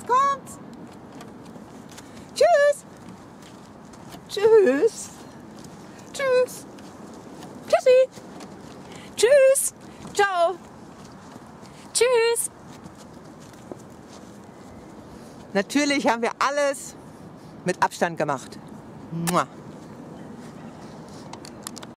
jetzt kommt's. Tschüss. Tschüss. Tschüss. Tschüssi. Tschüss. Ciao. Tschüss. Natürlich haben wir alles mit Abstand gemacht. Mua.